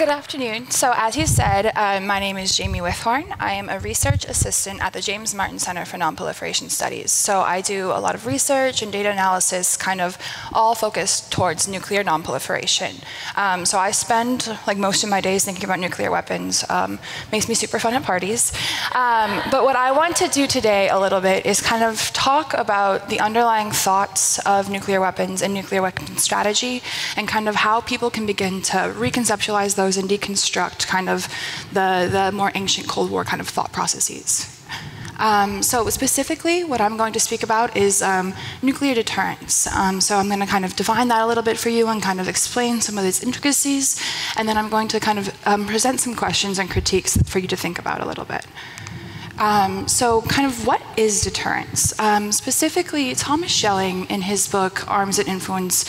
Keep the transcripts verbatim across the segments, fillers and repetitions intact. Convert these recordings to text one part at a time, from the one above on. Good afternoon. So as you said, uh, my name is Jamie Withorne. I am a research assistant at the James Martin Center for Nonproliferation Studies. So I do a lot of research and data analysis, kind of all focused towards nuclear nonproliferation. Um, so I spend like most of my days thinking about nuclear weapons. Um, makes me super fun at parties. Um, but what I want to do today a little bit is kind of talk about the underlying thoughts of nuclear weapons and nuclear weapon strategy, and kind of how people can begin to reconceptualize those and deconstruct kind of the, the more ancient Cold War kind of thought processes. Um, so specifically, what I'm going to speak about is um, nuclear deterrence. Um, so I'm going to kind of define that a little bit for you and kind of explain some of its intricacies, and then I'm going to kind of um, present some questions and critiques for you to think about a little bit. Um, so kind of what is deterrence? Um, specifically, Thomas Schelling, in his book, Arms and Influence,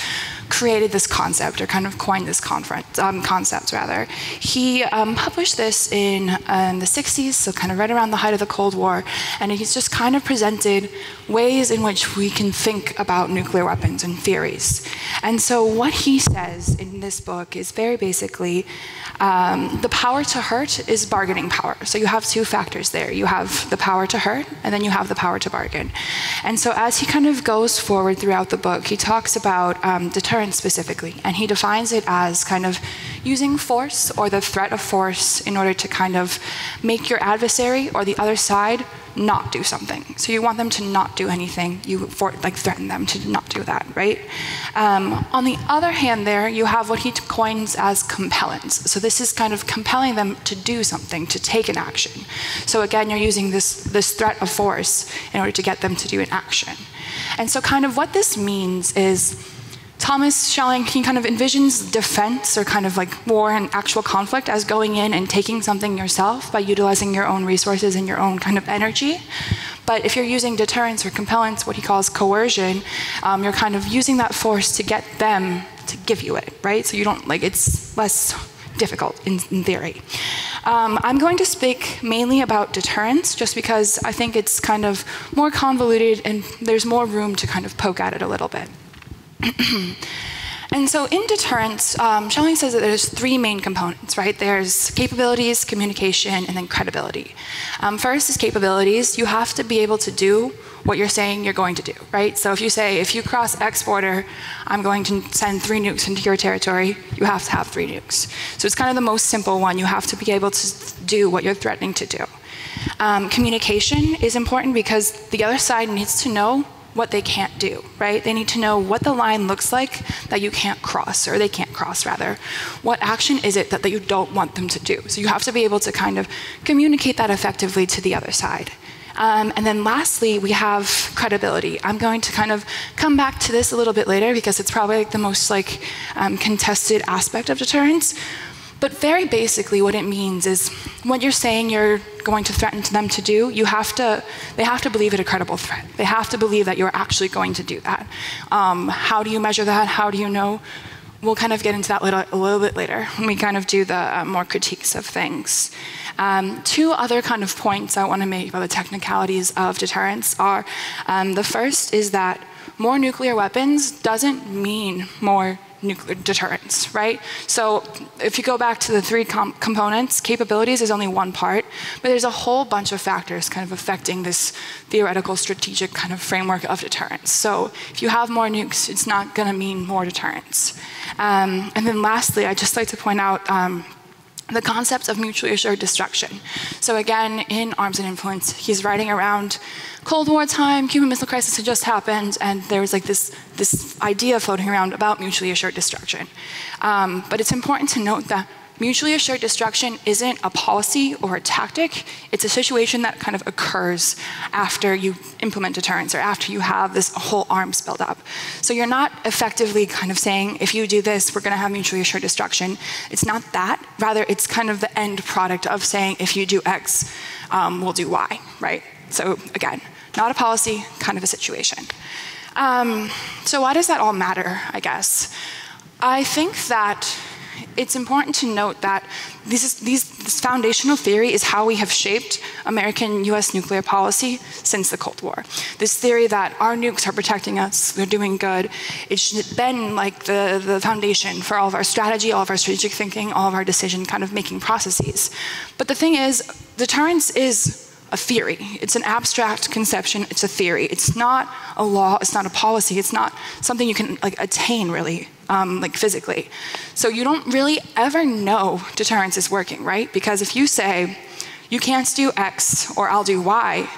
created this concept, or kind of coined this conference, um, concept rather. He um, published this in, uh, in the sixties, so kind of right around the height of the Cold War, and he's just kind of presented ways in which we can think about nuclear weapons and theories. And so what he says in this book is very basically, um, the power to hurt is bargaining power. So you have two factors there. You have the power to hurt, and then you have the power to bargain. And so as he kind of goes forward throughout the book, he talks about um, deterrence specifically, and he defines it as kind of using force or the threat of force in order to kind of make your adversary or the other side not do something. So you want them to not do anything. You for, like threaten them to not do that, right? Um, on the other hand there, you have what he coins as compellence. So this is kind of compelling them to do something, to take an action. So again, you're using this, this threat of force in order to get them to do an action. And so kind of what this means is Thomas Schelling, he kind of envisions defense, or kind of like war and actual conflict, as going in and taking something yourself by utilizing your own resources and your own kind of energy. But if you're using deterrence or compellence, what he calls coercion, um, you're kind of using that force to get them to give you it, right? So you don't, like, it's less difficult in, in theory. Um, I'm going to speak mainly about deterrence just because I think it's kind of more convoluted and there's more room to kind of poke at it a little bit. And so in deterrence, um, Schelling says that there's three main components, right? There's capabilities, communication, and then credibility. Um, first is capabilities. You have to be able to do what you're saying you're going to do, right? So if you say, if you cross X border, I'm going to send three nukes into your territory, you have to have three nukes. So it's kind of the most simple one. You have to be able to do what you're threatening to do. Um, communication is important because the other side needs to know what they can't do, right? They need to know what the line looks like that you can't cross, or they can't cross rather. What action is it that, that you don't want them to do? So you have to be able to kind of communicate that effectively to the other side. Um, and then lastly, we have credibility. I'm going to kind of come back to this a little bit later because it's probably like the most like um, contested aspect of deterrence. But very basically what it means is what you're saying you're going to threaten them to do, you have to, they have to believe it a credible threat. They have to believe that you're actually going to do that. Um, how do you measure that? How do you know? We'll kind of get into that little, a little bit later when we kind of do the uh, more critiques of things. Um, two other kind of points I want to make about the technicalities of deterrence are, um, the first is that more nuclear weapons doesn't mean more nuclear deterrence, right? So if you go back to the three com components, capabilities is only one part, but there's a whole bunch of factors kind of affecting this theoretical strategic kind of framework of deterrence. So if you have more nukes, it's not going to mean more deterrence. Um, and then lastly, I'd just like to point out um, the concepts of mutually assured destruction. So again, in Arms and Influence, he's writing around Cold War time, Cuban Missile Crisis had just happened, and there was like this, this idea floating around about mutually assured destruction. Um, but it's important to note that mutually assured destruction isn't a policy or a tactic. It's a situation that kind of occurs after you implement deterrence or after you have this whole arms build up. So you're not effectively kind of saying, if you do this, we're going to have mutually assured destruction. It's not that. Rather, it's kind of the end product of saying, if you do X, um, we'll do Y, right? So again, not a policy, kind of a situation. Um, so why does that all matter, I guess? I think that it's important to note that this, is, these, this foundational theory is how we have shaped American U S nuclear policy since the Cold War. This theory that our nukes are protecting us, they're doing good, it's been like the, the foundation for all of our strategy, all of our strategic thinking, all of our decision kind of making processes. But the thing is, deterrence is a theory. It's an abstract conception, it's a theory. It's not a law, it's not a policy, it's not something you can like attain really, um, like physically. So you don't really ever know deterrence is working, right? Because if you say, you can't do X or I'll do Y,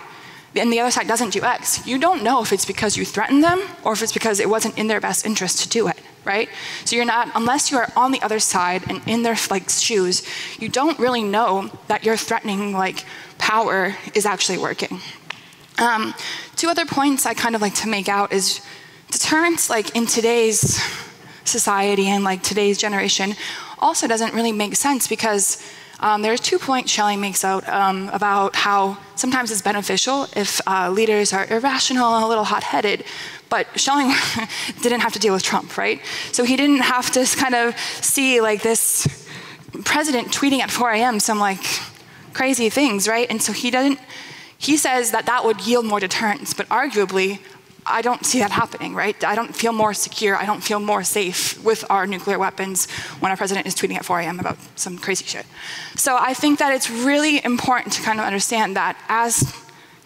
and the other side doesn't do X, you don't know if it's because you threatened them or if it's because it wasn't in their best interest to do it, right? So you're not, unless you are on the other side and in their like shoes, you don't really know that you're threatening like power is actually working. Um, two other points I kind of like to make out is deterrence like in today's society and like today's generation also doesn't really make sense because um, there's two points Schelling makes out um, about how sometimes it's beneficial if uh, leaders are irrational and a little hot-headed, but Schelling didn't have to deal with Trump, right? So he didn't have to kind of see like this president tweeting at four A M some like crazy things, right? And so he doesn't, he says that that would yield more deterrence, but arguably, I don't see that happening, right? I don't feel more secure, I don't feel more safe with our nuclear weapons when our president is tweeting at four A M about some crazy shit. So I think that it's really important to kind of understand that as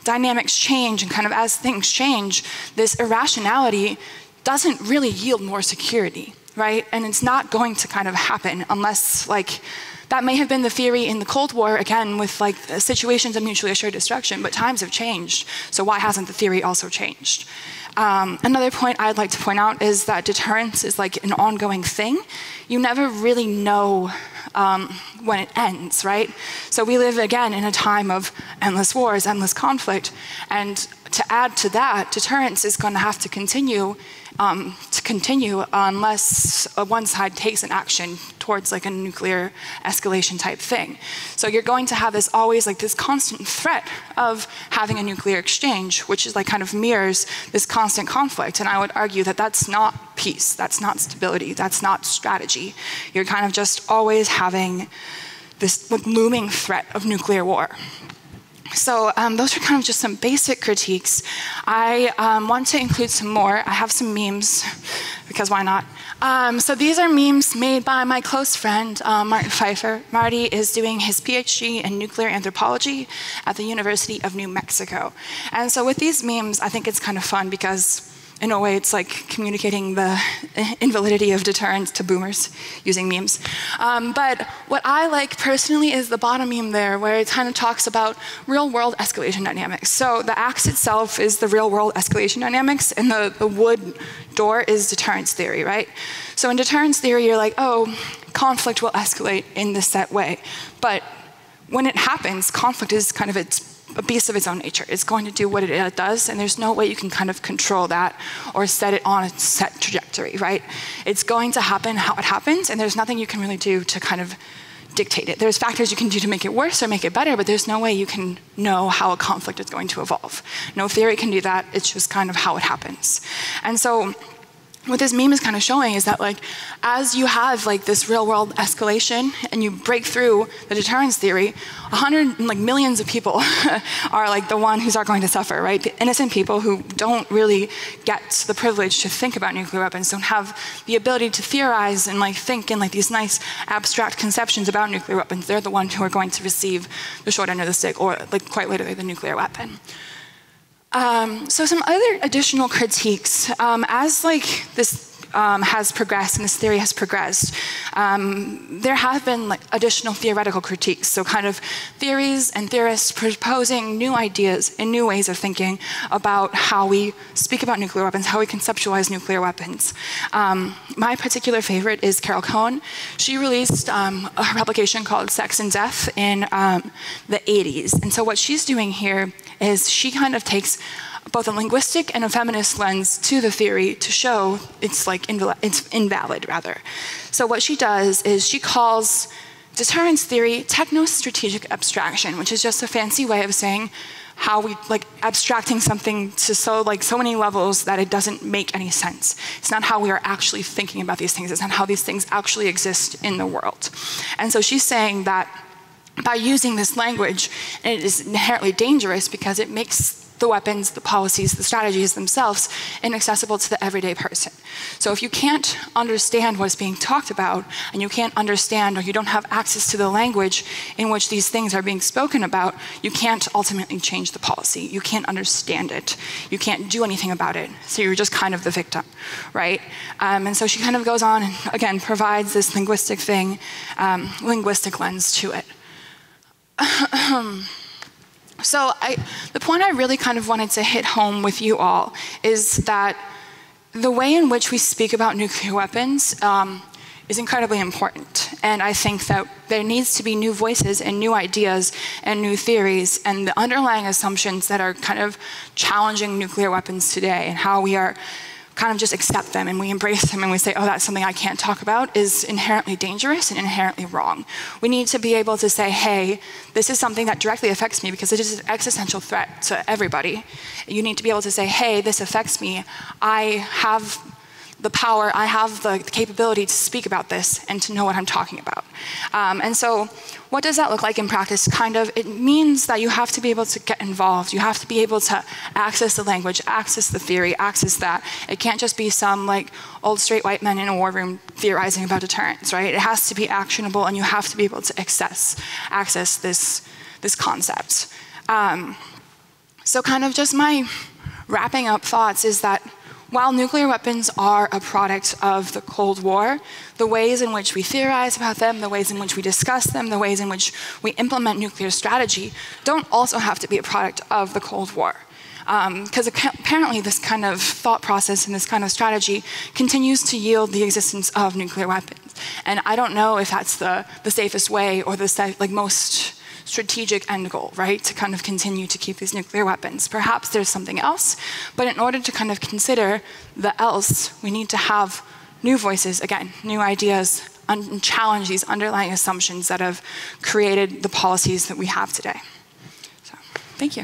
dynamics change and kind of as things change, this irrationality doesn't really yield more security, right? And it's not going to kind of happen unless like, that may have been the theory in the Cold War, again, with like situations of mutually assured destruction, but times have changed, so why hasn't the theory also changed? Um, another point I'd like to point out is that deterrence is like an ongoing thing. You never really know um, when it ends, right? So we live, again, in a time of endless wars, endless conflict, and to add to that, deterrence is gonna have to continue Um, to continue unless uh, one side takes an action towards like a nuclear escalation type thing. So you're going to have this always like this constant threat of having a nuclear exchange, which is like kind of mirrors this constant conflict. And I would argue that that's not peace, that's not stability, that's not strategy. You're kind of just always having this like, looming threat of nuclear war. So um, those are kind of just some basic critiques. I um, want to include some more. I have some memes, because why not? Um, so these are memes made by my close friend, uh, Martin Pfeiffer. Marty is doing his PhD in nuclear anthropology at the University of New Mexico. And so with these memes, I think it's kind of fun because in a way, it's like communicating the invalidity of deterrence to boomers using memes. Um, but what I like personally is the bottom meme there, where it kind of talks about real world escalation dynamics. So the axe itself is the real world escalation dynamics, and the, the wood door is deterrence theory, right? So in deterrence theory, you're like, oh, conflict will escalate in this set way. But when it happens, conflict is kind of its a beast of its own nature. It's going to do what it does, and there's no way you can kind of control that or set it on a set trajectory, right? It's going to happen how it happens, and there's nothing you can really do to kind of dictate it. There's factors you can do to make it worse or make it better, but there's no way you can know how a conflict is going to evolve. No theory can do that. It's just kind of how it happens. And so what this meme is kind of showing is that like, as you have like this real world escalation and you break through the deterrence theory, a hundred, like millions of people are like the one who's are going to suffer, right? The innocent people who don't really get the privilege to think about nuclear weapons, don't have the ability to theorize and like think in like these nice abstract conceptions about nuclear weapons. They're the ones who are going to receive the short end of the stick or like quite literally the nuclear weapon. Um, so some other additional critiques, um, as like this um, has progressed and this theory has progressed, um, there have been like, additional theoretical critiques, so kind of theories and theorists proposing new ideas and new ways of thinking about how we speak about nuclear weapons, how we conceptualize nuclear weapons. Um, my particular favorite is Carol Cohn. She released um, a publication called Sex and Death in um, the eighties, and so what she's doing here is she kind of takes both a linguistic and a feminist lens to the theory to show it's like inval it's invalid rather. So what she does is she calls deterrence theory techno-strategic abstraction, which is just a fancy way of saying how we, like, abstracting something to so, like, so many levels that it doesn't make any sense. It's not how we are actually thinking about these things. It's not how these things actually exist in the world. And so she's saying that by using this language, it is inherently dangerous because it makes the weapons, the policies, the strategies themselves inaccessible to the everyday person. So if you can't understand what's being talked about, and you can't understand or you don't have access to the language in which these things are being spoken about, you can't ultimately change the policy. You can't understand it. You can't do anything about it. So you're just kind of the victim, right? Um, and so she kind of goes on and, again, provides this linguistic thing, um, linguistic lens to it. So I, the point I really kind of wanted to hit home with you all is that the way in which we speak about nuclear weapons um, is incredibly important. And I think that there needs to be new voices and new ideas and new theories and the underlying assumptions that are kind of challenging nuclear weapons today and how we are kind of just accept them and we embrace them and we say, oh, that's something I can't talk about, is inherently dangerous and inherently wrong. We need to be able to say, hey, this is something that directly affects me because it is an existential threat to everybody. You need to be able to say, hey, this affects me. I have the power, I have the capability to speak about this and to know what I'm talking about. Um, and so what does that look like in practice? Kind of, it means that you have to be able to get involved. You have to be able to access the language, access the theory, access that. It can't just be some like old straight white men in a war room theorizing about deterrence, right? It has to be actionable and you have to be able to access, access this, this concept. Um, so kind of just my wrapping up thoughts is that while nuclear weapons are a product of the Cold War, the ways in which we theorize about them, the ways in which we discuss them, the ways in which we implement nuclear strategy don't also have to be a product of the Cold War. Because um, apparently this kind of thought process and this kind of strategy continues to yield the existence of nuclear weapons. And I don't know if that's the, the safest way or the safe, like most strategic end goal, right? To kind of continue to keep these nuclear weapons. Perhaps there's something else, but in order to kind of consider the else, we need to have new voices, again, new ideas, and challenge these underlying assumptions that have created the policies that we have today. So, thank you.